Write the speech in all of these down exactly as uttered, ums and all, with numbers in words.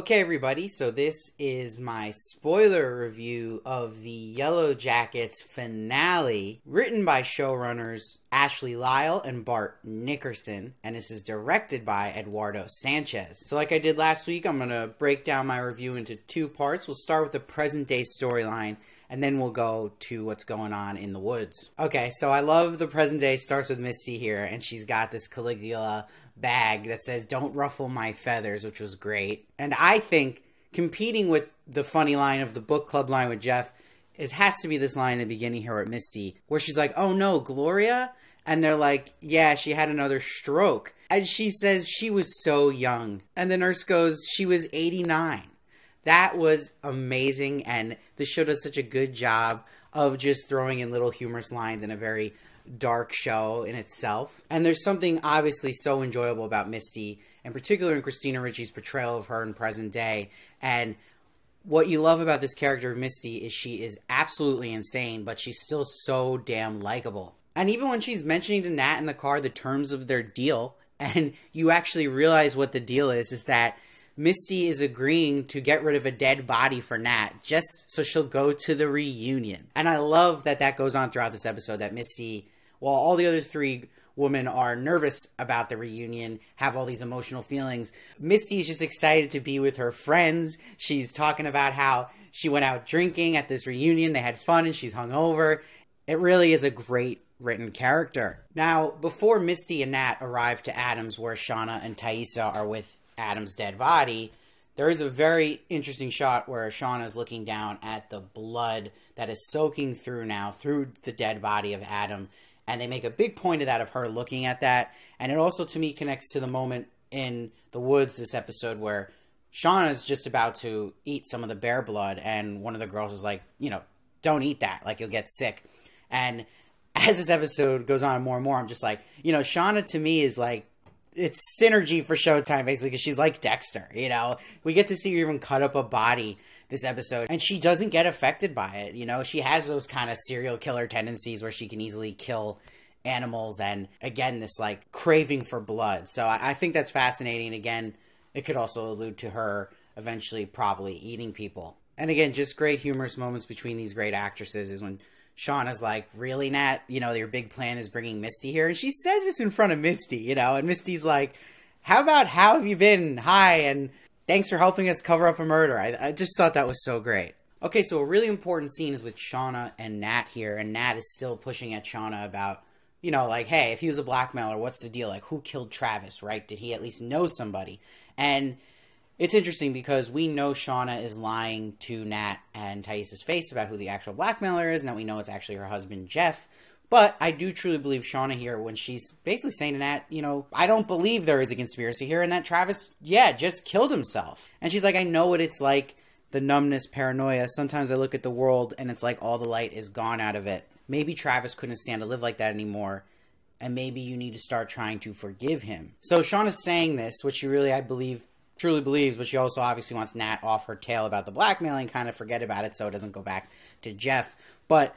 Okay, everybody, so this is my spoiler review of the Yellow Jackets finale, written by showrunners Ashley Lyle and Bart Nickerson, and this is directed by Eduardo Sanchez. So like I did last week, I'm going to break down my review into two parts. We'll start with the present-day storyline, and then we'll go to what's going on in the woods. Okay, so I love the present-day starts with Misty here, and she's got this Caligula bag that says, "Don't ruffle my feathers," which was great. And I think competing with the funny line of the book club line with Jeff is has to be this line in the beginning here with Misty, where she's like, "Oh no, Gloria?" And they're like, "Yeah, she had another stroke." And she says she was so young. And the nurse goes, "She was eighty-nine. That was amazing, and the show does such a good job of just throwing in little humorous lines in a very dark show in itself. And there's something obviously so enjoyable about Misty, in particular in Christina Ricci's portrayal of her in present day. And what you love about this character of Misty is she is absolutely insane, but she's still so damn likable. And even when she's mentioning to Nat in the car the terms of their deal, and you actually realize what the deal is, is that Misty is agreeing to get rid of a dead body for Nat just so she'll go to the reunion. And I love that that goes on throughout this episode, that Misty, while all the other three women are nervous about the reunion, have all these emotional feelings, Misty's just excited to be with her friends. She's talking about how she went out drinking at this reunion, they had fun, and she's hungover. It really is a great written character. Now, before Misty and Nat arrive to Adams, where Shauna and Taissa are with Adam's dead body, there is a very interesting shot where Shauna is looking down at the blood that is soaking through now through the dead body of Adam, and they make a big point of that, of her looking at that. And it also, to me, connects to the moment in the woods this episode where Shauna is just about to eat some of the bear blood, and one of the girls is like, you know, "Don't eat that, like, you'll get sick." And as this episode goes on more and more, I'm just like, you know, Shauna to me is like, it's synergy for Showtime, basically, because she's like Dexter, you know? We get to see her even cut up a body this episode, and she doesn't get affected by it, you know? She has those kind of serial killer tendencies where she can easily kill animals, and, again, this, like, craving for blood. So I, I think that's fascinating, and, again, it could also allude to her eventually probably eating people. And, again, just great humorous moments between these great actresses is when Shauna's like, "Really, Nat? You know, your big plan is bringing Misty here?" And she says this in front of Misty, you know, and Misty's like, "How about, how have you been? Hi, and thanks for helping us cover up a murder." I, I just thought that was so great. Okay, so a really important scene is with Shauna and Nat here, and Nat is still pushing at Shauna about, you know, like, hey, if he was a blackmailer, what's the deal? Like, who killed Travis, right? Did he at least know somebody? And it's interesting because we know Shauna is lying to Nat and Taissa's face about who the actual blackmailer is, and that we know it's actually her husband, Jeff. But I do truly believe Shauna here when she's basically saying to Nat, you know, "I don't believe there is a conspiracy here, and that Travis, yeah, just killed himself." And she's like, "I know what it's like, the numbness, paranoia. Sometimes I look at the world, and it's like all the light is gone out of it. Maybe Travis couldn't stand to live like that anymore, and maybe you need to start trying to forgive him." So Shauna's saying this, which she really, I believe, truly believes, but she also obviously wants Nat off her tail about the blackmailing, kind of forget about it so it doesn't go back to Jeff. But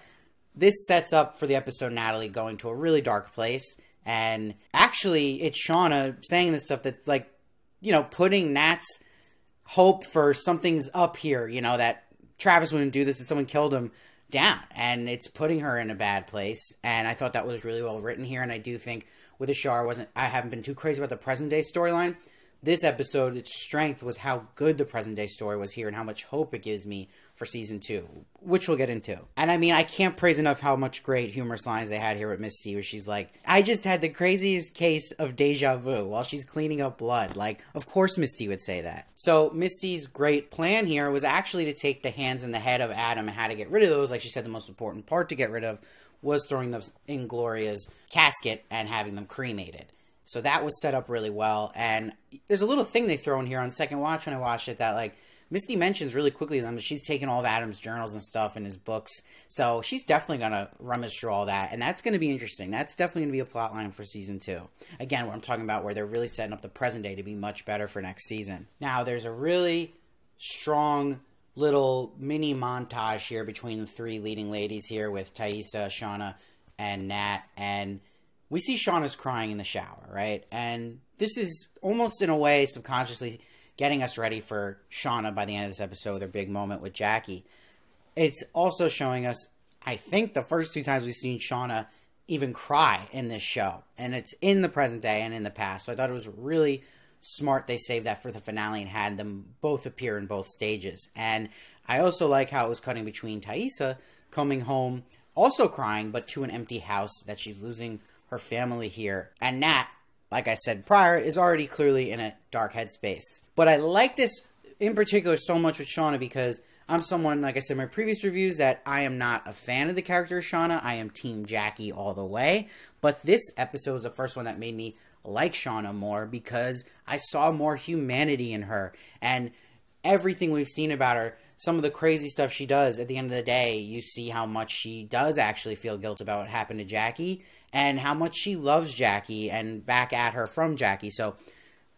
this sets up for the episode Natalie going to a really dark place, and actually it's Shauna saying this stuff that's like, you know, putting Nat's hope for something's up here, you know, that Travis wouldn't do this and someone killed him, down, and it's putting her in a bad place. And I thought that was really well written here, and I do think with the show I wasn't I haven't been too crazy about the present day storyline. This episode, its strength was how good the present-day story was here and how much hope it gives me for Season two, which we'll get into. And, I mean, I can't praise enough how much great humorous lines they had here with Misty, where she's like, "I just had the craziest case of deja vu," while she's cleaning up blood. Like, of course Misty would say that. So Misty's great plan here was actually to take the hands and the head of Adam and how to get rid of those. Like she said, the most important part to get rid of was throwing them in Gloria's casket and having them cremated. So that was set up really well, and there's a little thing they throw in here on second watch when I watched it that, like, Misty mentions really quickly them that she's taken all of Adam's journals and stuff in his books, so she's definitely going to rummage through all that, and that's going to be interesting. That's definitely going to be a plot line for Season two. Again, what I'm talking about where they're really setting up the present day to be much better for next season. Now, there's a really strong little mini montage here between the three leading ladies here with Taissa, Shauna, and Nat, and we see Shauna's crying in the shower, right? And this is almost in a way subconsciously getting us ready for Shauna by the end of this episode, their big moment with Jackie. It's also showing us, I think, the first two times we've seen Shauna even cry in this show. And it's in the present day and in the past. So I thought it was really smart they saved that for the finale and had them both appear in both stages. And I also like how it was cutting between Taissa coming home, also crying, but to an empty house, that she's losing her family here. And Nat, like I said prior, is already clearly in a dark headspace. But I like this in particular so much with Shauna because I'm someone, like I said in my previous reviews, that I am not a fan of the character of Shauna. I am Team Jackie all the way. But this episode was the first one that made me like Shauna more because I saw more humanity in her. And everything we've seen about her, some of the crazy stuff she does, at the end of the day, you see how much she does actually feel guilt about what happened to Jackie and how much she loves Jackie and back at her from Jackie. So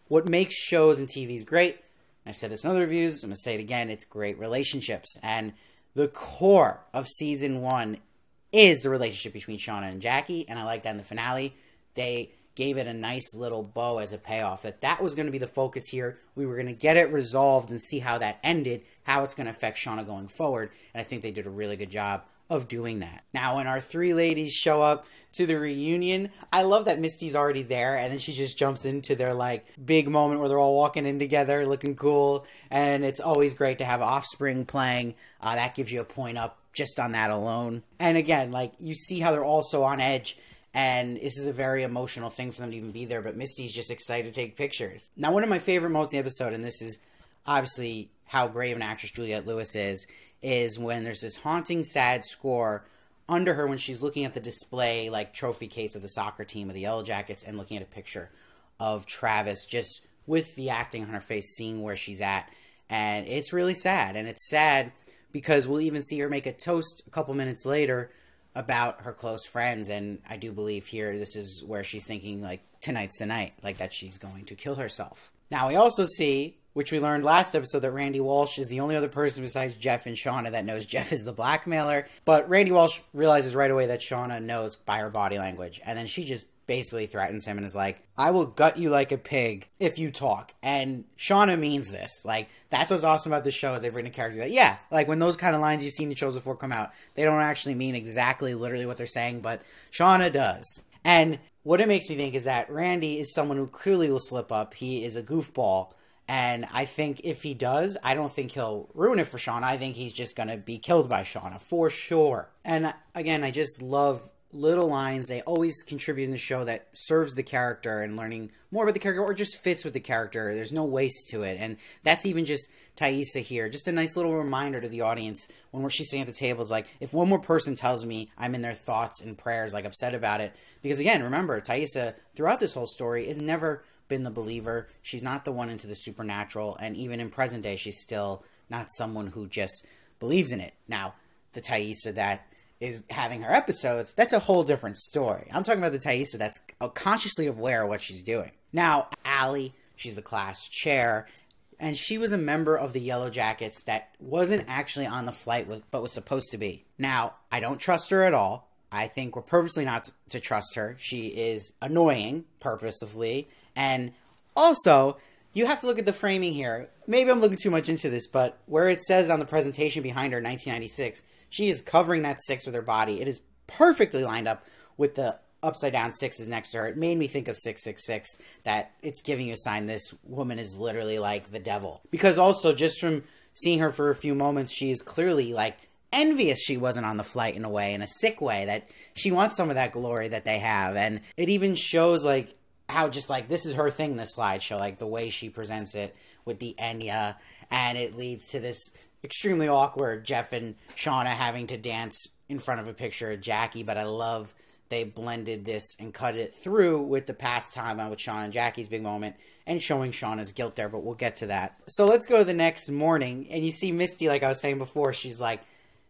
what makes shows and T Vs great, I've said this in other reviews, I'm going to say it again, it's great relationships. And the core of season one is the relationship between Shauna and Jackie, and I like that in the finale. They gave it a nice little bow as a payoff, that that was going to be the focus here. We were going to get it resolved and see how that ended, how it's going to affect Shauna going forward, and I think they did a really good job of doing that. Now, when our three ladies show up to the reunion, I love that Misty's already there, and then she just jumps into their, like, big moment where they're all walking in together, looking cool, and it's always great to have Offspring playing. Uh, that gives you a point up just on that alone. And again, like, you see how they're all so on edge, and this is a very emotional thing for them to even be there, but Misty's just excited to take pictures. Now, one of my favorite moments in the episode, and this is obviously how great of an actress Juliette Lewis is, is when there's this haunting, sad score under her when she's looking at the display, like, trophy case of the soccer team of the Yellow Jackets and looking at a picture of Travis just with the acting on her face, seeing where she's at. And it's really sad. And it's sad because we'll even see her make a toast a couple minutes later about her close friends. And I do believe here this is where she's thinking, like, tonight's the night, like, that she's going to kill herself. Now, we also see, which we learned last episode, that Randy Walsh is the only other person besides Jeff and Shauna that knows Jeff is the blackmailer. But Randy Walsh realizes right away that Shauna knows by her body language. And then she just basically threatens him and is like, I will gut you like a pig if you talk. And Shauna means this. Like, that's what's awesome about this show is they've written a character that, yeah, like, when those kind of lines you've seen in shows before come out, they don't actually mean exactly literally what they're saying, but Shauna does. And what it makes me think is that Randy is someone who clearly will slip up. He is a goofball. And I think if he does, I don't think he'll ruin it for Shauna. I think he's just going to be killed by Shauna for sure. And again, I just love little lines. They always contribute in the show that serves the character and learning more about the character or just fits with the character. There's no waste to it. And that's even just Taissa here. Just a nice little reminder to the audience when we're, she's sitting at the table is like, if one more person tells me I'm in their thoughts and prayers, like upset about it. Because again, remember, Taissa throughout this whole story is never been the believer. She's not the one into the supernatural, and even in present day she's still not someone who just believes in it. Now, the Taissa that is having her episodes, that's a whole different story. I'm talking about the Taissa that's consciously aware of what she's doing. Now, Allie, she's the class chair, and she was a member of the Yellow Jackets that wasn't actually on the flight with, but was supposed to be. Now, I don't trust her at all. I think we're purposely not to trust her. She is annoying purposefully. And also, you have to look at the framing here. Maybe I'm looking too much into this, but where it says on the presentation behind her, nineteen ninety-six, she is covering that six with her body. It is perfectly lined up with the upside-down sixes next to her. It made me think of six six six, that it's giving you a sign this woman is literally like the devil. Because also, just from seeing her for a few moments, she is clearly, like, envious she wasn't on the flight in a way, in a sick way, that she wants some of that glory that they have. And it even shows, like, how just, like, this is her thing, this slideshow, like, the way she presents it with the Enya, and it leads to this extremely awkward Jeff and Shauna having to dance in front of a picture of Jackie, but I love they blended this and cut it through with the past time with Shauna and Jackie's big moment and showing Shauna's guilt there, but we'll get to that. So let's go to the next morning, and you see Misty, like I was saying before, she's, like,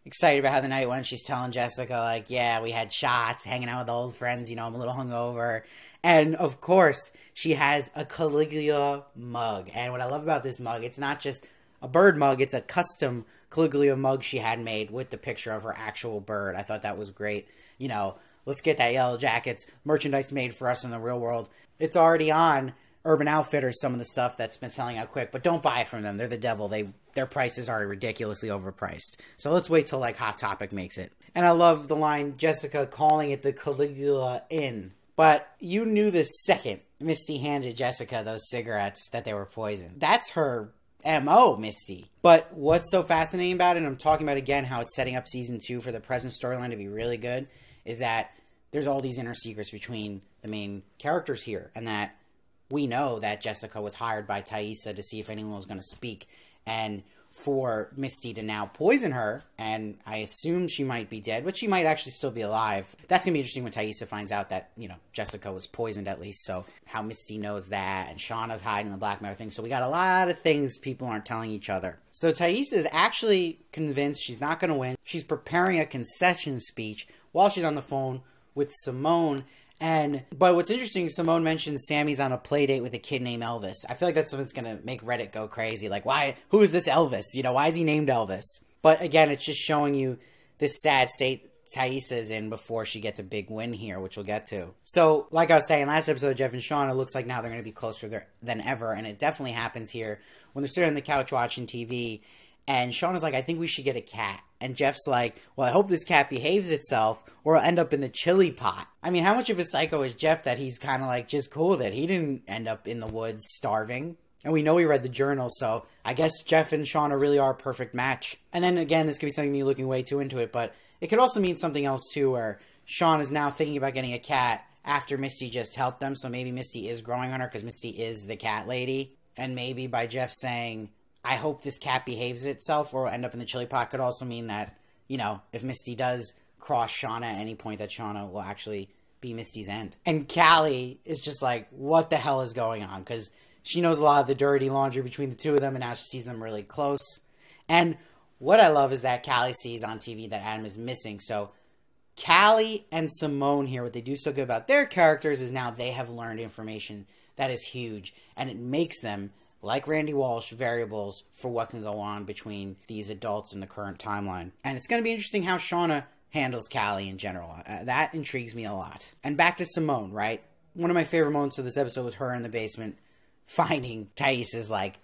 excited about how the night went. She's telling Jessica, like, yeah, we had shots, hanging out with old friends, you know, I'm a little hungover. And, of course, she has a Caligula mug. And what I love about this mug, it's not just a bird mug. It's a custom Caligula mug she had made with the picture of her actual bird. I thought that was great. You know, let's get that Yellow Jackets merchandise made for us in the real world. It's already on Urban Outfitters some of the stuff that's been selling out quick, but don't buy from them. They're the devil. They their prices are ridiculously overpriced. So let's wait till like Hot Topic makes it. And I love the line Jessica calling it the Caligula Inn. But you knew the second Misty handed Jessica those cigarettes that they were poisoned. That's her M O, Misty. But what's so fascinating about it, and I'm talking about again how it's setting up season two for the present storyline to be really good, is that there's all these inner secrets between the main characters here, and that we know that Jessica was hired by Taissa to see if anyone was going to speak, and for Misty to now poison her, and I assume she might be dead, but she might actually still be alive. That's going to be interesting when Taissa finds out that, you know, Jessica was poisoned at least, so how Misty knows that, and Shauna's hiding the black mirror thing, so we got a lot of things people aren't telling each other. So Taissa is actually convinced she's not going to win. She's preparing a concession speech while she's on the phone with Simone. And, but what's interesting, Simone mentions Sammy's on a play date with a kid named Elvis. I feel like that's something that's going to make Reddit go crazy. Like, why, who is this Elvis? You know, why is he named Elvis? But again, it's just showing you this sad state Taissa's in before she gets a big win here, which we'll get to. So, like I was saying last episode, Jeff and Shauna, it looks like now they're going to be closer than ever. And it definitely happens here when they're sitting on the couch watching T V. And Shauna's like, I think we should get a cat. And Jeff's like, well, I hope this cat behaves itself or it'll end up in the chili pot. I mean, how much of a psycho is Jeff that he's kind of like just cool with it? He didn't end up in the woods starving. And we know he read the journal, so I guess Jeff and Shauna really are a perfect match. And then again, this could be something me looking way too into it, but it could also mean something else too, where Shauna is now thinking about getting a cat after Misty just helped them. So maybe Misty is growing on her because Misty is the cat lady. And maybe by Jeff saying, I hope this cat behaves itself or will end up in the chili pot, could also mean that, you know, if Misty does cross Shauna at any point, that Shauna will actually be Misty's end. And Callie is just like, what the hell is going on? Because she knows a lot of the dirty laundry between the two of them, and now she sees them really close. And what I love is that Callie sees on T V that Adam is missing. So Callie and Simone here, what they do so good about their characters is now they have learned information that is huge, and it makes them, like Randy Walsh, variables for what can go on between these adults in the current timeline. And it's going to be interesting how Shauna handles Callie in general. Uh, that intrigues me a lot. And back to Simone, right? One of my favorite moments of this episode was her in the basement finding Taissa's, like,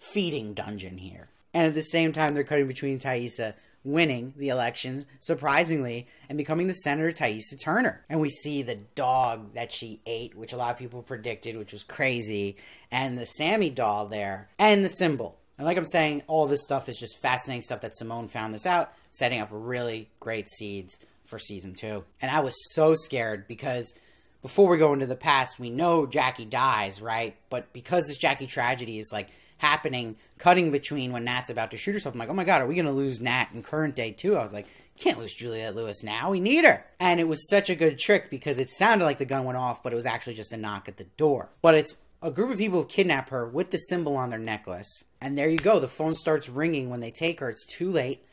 feeding dungeon here. And at the same time, they're cutting between Taissa winning the elections, surprisingly, and becoming the senator Taissa Turner. And we see the dog that she ate, which a lot of people predicted, which was crazy, and the Sammy doll there, and the symbol. And like I'm saying, all this stuff is just fascinating stuff that Simone found this out, setting up really great seeds for season two. And I was so scared because before we go into the past, we know Jackie dies, right? But because this Jackie tragedy is like happening, cutting between when Nat's about to shoot herself. I'm like, oh my God, are we going to lose Nat in current day too? I was like, can't lose Juliette Lewis now. We need her. And it was such a good trick because it sounded like the gun went off, but it was actually just a knock at the door. But it's a group of people who kidnap her with the symbol on their necklace. And there you go. The phone starts ringing when they take her. It's too late.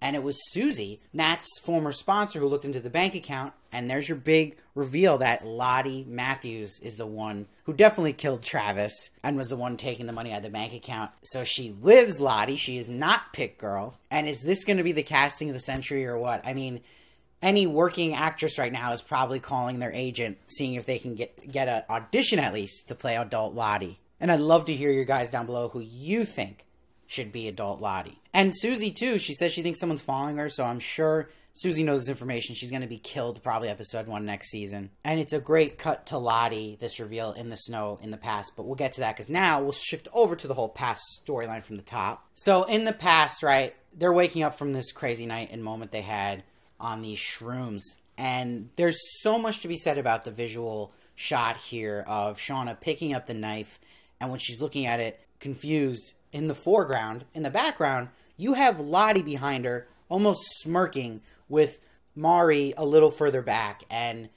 And it was Susie, Nat's former sponsor, who looked into the bank account. And there's your big reveal that Lottie Matthews is the one who definitely killed Travis and was the one taking the money out of the bank account. So she lives, Lottie. She is not Pit Girl. And is this going to be the casting of the century or what? I mean, any working actress right now is probably calling their agent, seeing if they can get, get an audition at least to play adult Lottie. And I'd love to hear your guys down below who you think should be adult Lottie. And Susie too, she says she thinks someone's following her, so I'm sure Susie knows this information. She's going to be killed probably episode one next season. And it's a great cut to Lottie, this reveal in the snow in the past, but we'll get to that because now we'll shift over to the whole past storyline from the top. So in the past, right, they're waking up from this crazy night and moment they had on these shrooms. And there's so much to be said about the visual shot here of Shauna picking up the knife, and when she's looking at it, confused, in the foreground, in the background, you have Lottie behind her, almost smirking, with Mari a little further back. And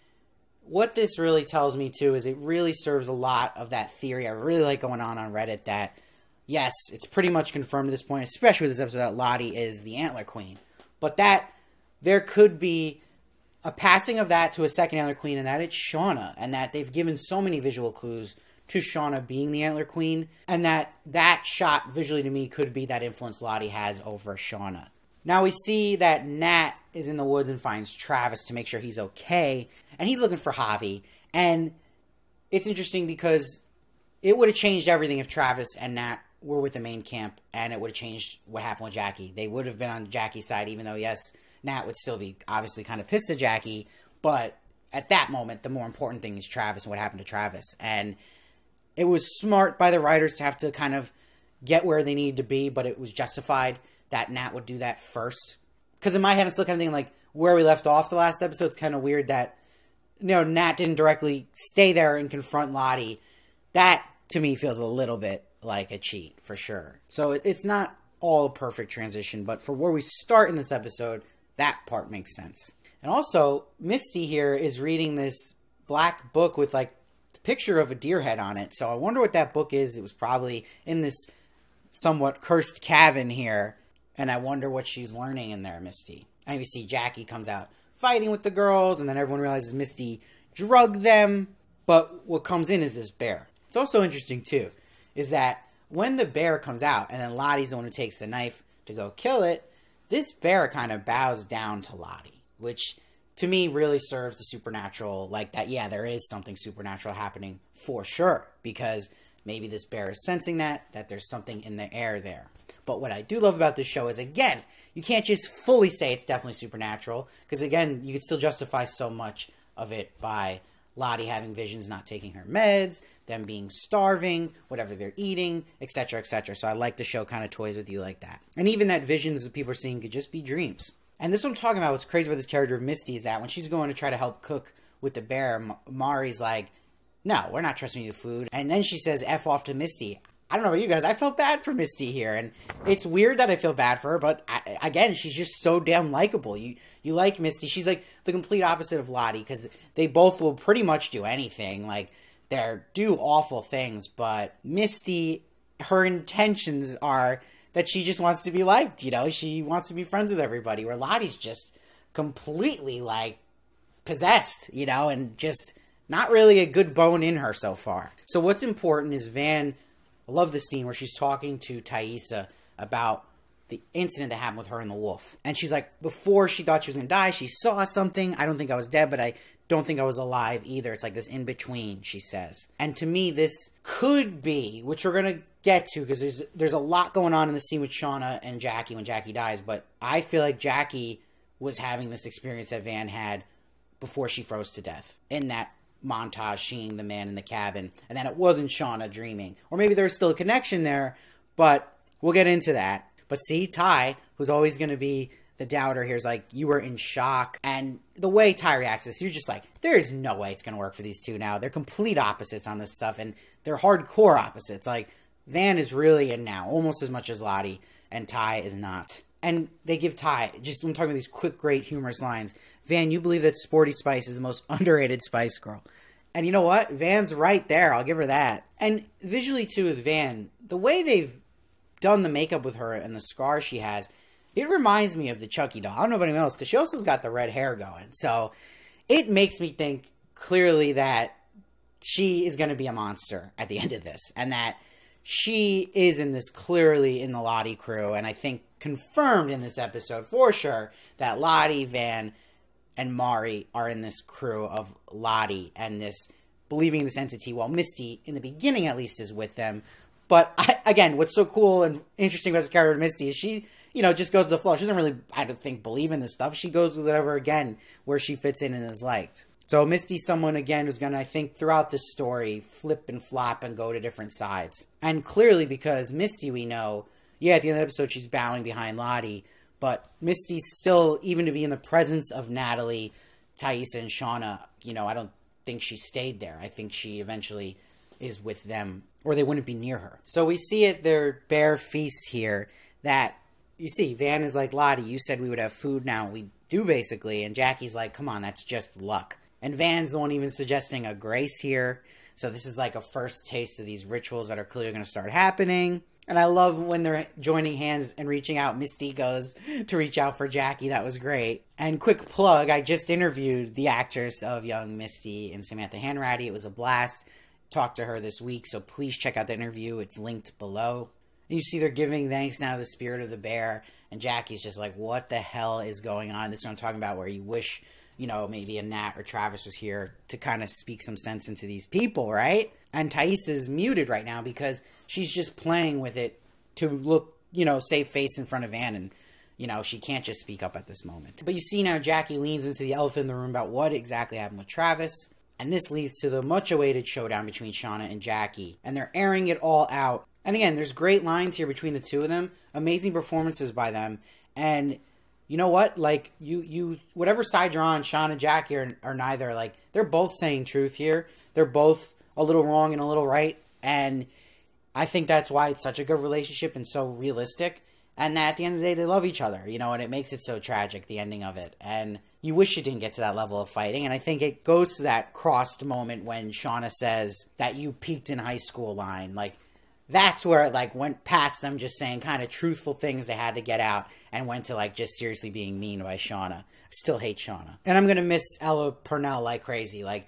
what this really tells me, too, is it really serves a lot of that theory I really like going on on Reddit that, yes, it's pretty much confirmed at this point, especially with this episode, that Lottie is the Antler Queen. But that there could be a passing of that to a second Antler Queen, and that it's Shauna, and that they've given so many visual clues to Shauna being the Antler Queen, and that that shot visually to me could be that influence Lottie has over Shauna. Now we see that Nat is in the woods and finds Travis to make sure he's okay, and he's looking for Javi. And it's interesting because it would have changed everything if Travis and Nat were with the main camp, and it would have changed what happened with Jackie. They would have been on Jackie's side, even though, yes, Nat would still be obviously kind of pissed at Jackie, but at that moment, the more important thing is Travis and what happened to Travis. And it was smart by the writers to have to kind of get where they needed to be, but it was justified that Nat would do that first. Because in my head, I'm still kind of thinking, like, where we left off the last episode, it's kind of weird that, you know, Nat didn't directly stay there and confront Lottie. That, to me, feels a little bit like a cheat, for sure. So it, it's not all a perfect transition, but for where we start in this episode, that part makes sense. And also, Misty here is reading this black book with, like, the picture of a deer head on it. So I wonder what that book is. It was probably in this somewhat cursed cabin here. And I wonder what she's learning in there, Misty. And you see Jackie comes out fighting with the girls, and then everyone realizes Misty drugged them. But what comes in is this bear. It's also interesting, too, is that when the bear comes out, and then Lottie's the one who takes the knife to go kill it, this bear kind of bows down to Lottie, which to me really serves the supernatural, like that, yeah, there is something supernatural happening for sure, because maybe this bear is sensing that, that there's something in the air there. But what I do love about this show is, again, you can't just fully say it's definitely supernatural, because, again, you could still justify so much of it by Lottie having visions, not taking her meds, them being starving, whatever they're eating, et cetera, et cetera. So I like the show kind of toys with you like that. And even that visions that people are seeing could just be dreams. And this is what I'm talking about. What's crazy about this character of Misty is that when she's going to try to help cook with the bear, Mari's like, no, we're not trusting you with food. And then she says F off to Misty. I don't know about you guys. I felt bad for Misty here. And it's weird that I feel bad for her, but I, again, she's just so damn likable. You you like Misty. She's like the complete opposite of Lottie because they both will pretty much do anything. Like, they do awful things, but Misty, her intentions are that she just wants to be liked, you know? She wants to be friends with everybody, where Lottie's just completely, like, possessed, you know? And just not really a good bone in her so far. So what's important is Van... I love the scene where she's talking to Taissa about the incident that happened with her and the wolf. And she's like, before she thought she was going to die, she saw something. I don't think I was dead, but I don't think I was alive either. It's like this in-between, she says. And to me, this could be, which we're going to get to, because there's, there's a lot going on in the scene with Shauna and Jackie when Jackie dies. But I feel like Jackie was having this experience that Van had before she froze to death in that montage, seeing the man in the cabin, and then it wasn't Shauna dreaming. Or maybe there's still a connection there, but we'll get into that. But see, Ty, who's always going to be the doubter here, is like, you were in shock. And the way Ty reacts is, you're just like, there's no way it's going to work for these two now. They're complete opposites on this stuff, and they're hardcore opposites. Like, Van is really in now, almost as much as Lottie, and Ty is not. And they give Ty, just when talking about these quick, great, humorous lines, Van, you believe that Sporty Spice is the most underrated Spice Girl. And you know what? Van's right there. I'll give her that. And visually, too, with Van, the way they've done the makeup with her and the scar she has, it reminds me of the Chucky doll. I don't know about anyone else, because she also's got the red hair going. So it makes me think clearly that she is going to be a monster at the end of this, and that she is in this clearly in the Lottie crew, and I think confirmed in this episode for sure that Lottie, Van, and Mari are in this crew of Lottie and this believing this entity, while Misty, in the beginning at least, is with them. But I, again, what's so cool and interesting about this character Misty is she, you know, just goes with the flow. She doesn't really, I don't think, believe in this stuff. She goes with whatever, again, where she fits in and is liked. So Misty's someone, again, who's going to, I think, throughout this story, flip and flop and go to different sides. And clearly, because Misty, we know, yeah, at the end of the episode, she's bowing behind Lottie, but Misty's still, even to be in the presence of Natalie, Taissa, and Shauna, you know, I don't think she stayed there. I think she eventually is with them, or they wouldn't be near her. So we see at their bear feast here that, you see, Van is like, Lottie, you said we would have food now. We do, basically. And Jackie's like, come on, that's just luck. And Van's the one even suggesting a grace here. So this is like a first taste of these rituals that are clearly going to start happening. And I love when they're joining hands and reaching out. Misty goes to reach out for Jackie. That was great. And quick plug, I just interviewed the actress of Young Misty and Samantha Hanratty. It was a blast. Talked to her this week, so please check out the interview. It's linked below. And you see they're giving thanks now to the spirit of the bear. And Jackie's just like, what the hell is going on? This is what I'm talking about, where you wish... you know, maybe a Nat or Travis was here to kind of speak some sense into these people, right? And Taissa's muted right now because she's just playing with it to look, you know, save face in front of Van, and, you know, she can't just speak up at this moment. But you see now Jackie leans into the elephant in the room about what exactly happened with Travis. And this leads to the much-awaited showdown between Shauna and Jackie. And they're airing it all out. And again, there's great lines here between the two of them. Amazing performances by them. And you know what? Like, you, you whatever side you're on, Shauna and Jackie are, are neither. Like, they're both saying truth here. They're both a little wrong and a little right. And I think that's why it's such a good relationship and so realistic. And that at the end of the day, they love each other, you know, and it makes it so tragic, the ending of it. And you wish you didn't get to that level of fighting. And I think it goes to that crossed moment when Shauna says that you peaked in high school line. Like, that's where it, like, went past them just saying kind of truthful things they had to get out and went to, like, just seriously being mean by Shauna. I still hate Shauna. And I'm going to miss Ella Purnell like crazy. Like,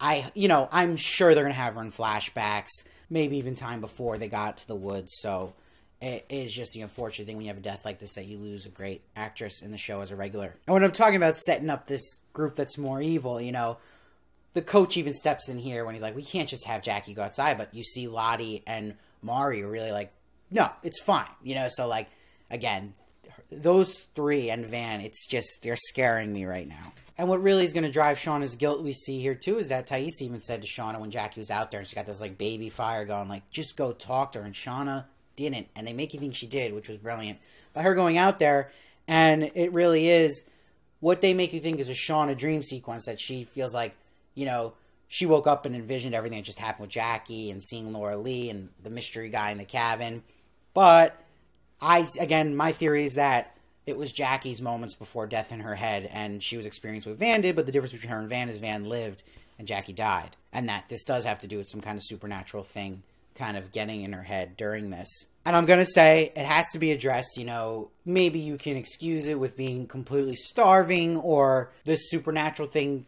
I, you know, I'm sure they're going to have her in flashbacks, maybe even time before they got to the woods, so... It is just the unfortunate thing when you have a death like this that you lose a great actress in the show as a regular. And when I'm talking about setting up this group that's more evil, you know, the coach even steps in here when he's like, we can't just have Jackie go outside, but you see Lottie and Mari are really like, no, it's fine. You know, so like, again, those three and Van, it's just, they're scaring me right now. And what really is going to drive Shauna's guilt we see here too is that Taissa even said to Shauna when Jackie was out there and she got this like baby fire going, like, just go talk to her. And Shauna didn't, and they make you think she did, which was brilliant by her going out there. And it really is what they make you think is a Shauna dream sequence that she feels like, you know, she woke up and envisioned everything that just happened with Jackie and seeing Laura Lee and the mystery guy in the cabin. But I, again, my theory is that it was Jackie's moments before death in her head, and she was experiencing what Van did, but the difference between her and Van is Van lived and Jackie died, and that this does have to do with some kind of supernatural thing kind of getting in her head during this. And I'm going to say it has to be addressed, you know, maybe you can excuse it with being completely starving or this supernatural thing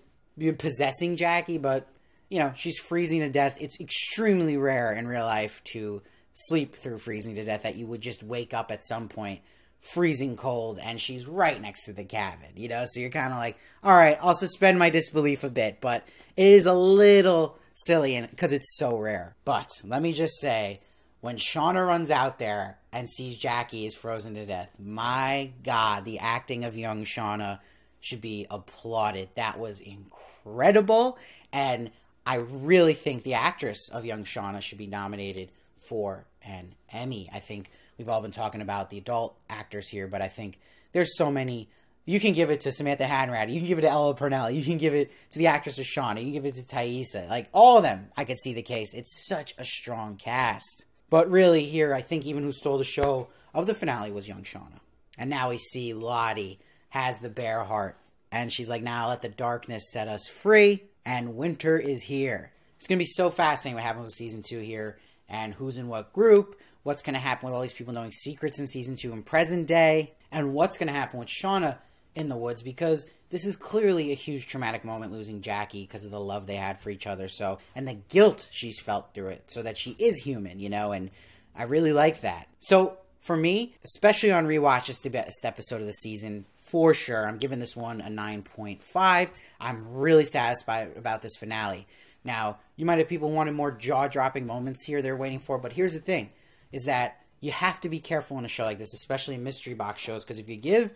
possessing Jackie, but, you know, she's freezing to death. It's extremely rare in real life to sleep through freezing to death, that you would just wake up at some point freezing cold and she's right next to the cabin, you know? So you're kind of like, all right, I'll suspend my disbelief a bit, but it is a little silly and because it's so rare. But let me just say, when Shauna runs out there and sees Jackie is frozen to death, my God, the acting of young Shauna should be applauded. That was incredible. And I really think the actress of young Shauna should be nominated for an Emmy. I think we've all been talking about the adult actors here, but I think there's so many. You can give it to Samantha Hanratty. You can give it to Ella Purnell. You can give it to the actress of Shauna. You can give it to Taissa. Like, all of them, I could see the case. It's such a strong cast. But really here, I think even who stole the show of the finale was young Shauna. And now we see Lottie has the bear heart. And she's like, now let the darkness set us free. And winter is here. It's going to be so fascinating what happened with season two here. And who's in what group. What's going to happen with all these people knowing secrets in season two and present day. And what's going to happen with Shauna in the woods, because this is clearly a huge traumatic moment losing Jackie because of the love they had for each other, so, and the guilt she's felt through it, so that she is human, you know, and I really like that. So for me, especially on rewatch, it's the best episode of the season for sure. I'm giving this one a nine point five. I'm really satisfied about this finale. Now, you might have people wanted more jaw-dropping moments here they're waiting for, but here's the thing, is that you have to be careful in a show like this, especially in mystery box shows, because if you give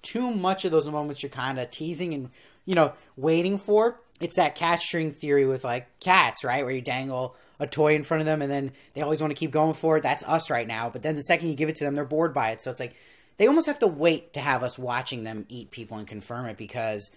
too much of those moments you're kind of teasing and, you know, waiting for. It's that cat string theory with, like, cats, right? Where you dangle a toy in front of them and then they always want to keep going for it. That's us right now. But then the second you give it to them, they're bored by it. So it's like they almost have to wait to have us watching them eat people and confirm it, because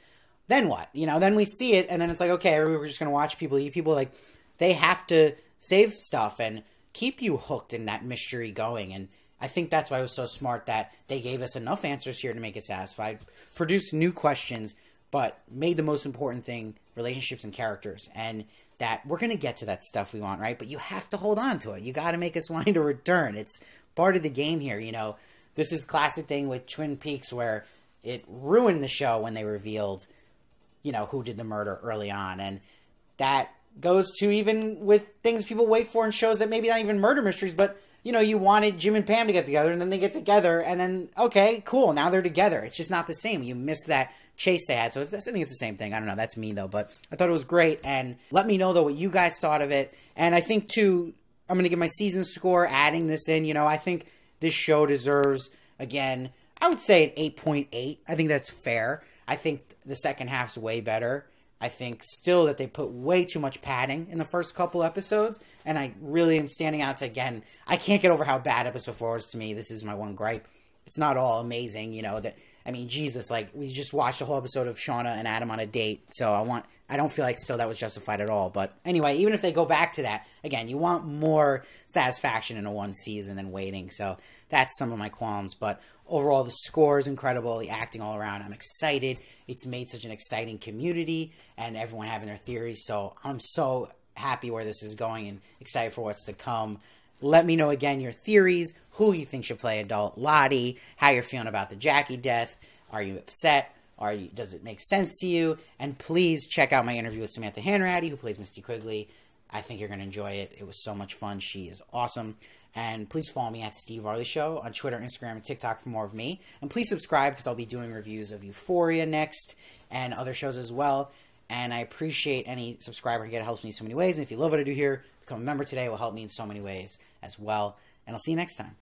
then what? You know, then we see it and then it's like, okay, we're just going to watch people eat people. Like, they have to save stuff and keep you hooked in that mystery going. And I think that's why it was so smart that they gave us enough answers here to make it satisfied, produced new questions, but made the most important thing, relationships and characters. And that we're going to get to that stuff we want, right? But you have to hold on to it. You got to make us wind a return. It's part of the game here, you know. This is classic thing with Twin Peaks where it ruined the show when they revealed, you know, who did the murder early on. And that goes to even with things people wait for in shows that maybe not even murder mysteries, but you know, you wanted Jim and Pam to get together, and then they get together, and then, okay, cool, now they're together. It's just not the same. You miss that Chase ad. So it's, I think it's the same thing. I don't know. That's me, though. But I thought it was great. And let me know, though, what you guys thought of it. And I think, too, I'm going to give my season score, adding this in. You know, I think this show deserves, again, I would say an eight point eight. I think that's fair. I think the second half's way better. I think still that they put way too much padding in the first couple episodes. And I really am standing out to, again, I can't get over how bad episode four is to me. This is my one gripe. It's not all amazing, you know, that, I mean, Jesus, like, we just watched a whole episode of Shauna and Adam on a date. So I want, I don't feel like still that was justified at all. But anyway, even if they go back to that, again, you want more satisfaction in a one season than waiting. So that's some of my qualms. But overall, the score is incredible. The acting all around. I'm excited. It's made such an exciting community and everyone having their theories. So I'm so happy where this is going and excited for what's to come. Let me know again your theories, who you think should play adult Lottie, how you're feeling about the Jackie death. Are you upset? Are you, does it make sense to you? And please check out my interview with Samantha Hanratty, who plays Misty Quigley. I think you're going to enjoy it. It was so much fun. She is awesome. And please follow me at Steve Varley Show on Twitter, Instagram, and TikTok for more of me. And please subscribe because I'll be doing reviews of Euphoria next and other shows as well. And I appreciate any subscriber who get. It helps me in so many ways. And if you love what I do here, become a member today. It will help me in so many ways as well. And I'll see you next time.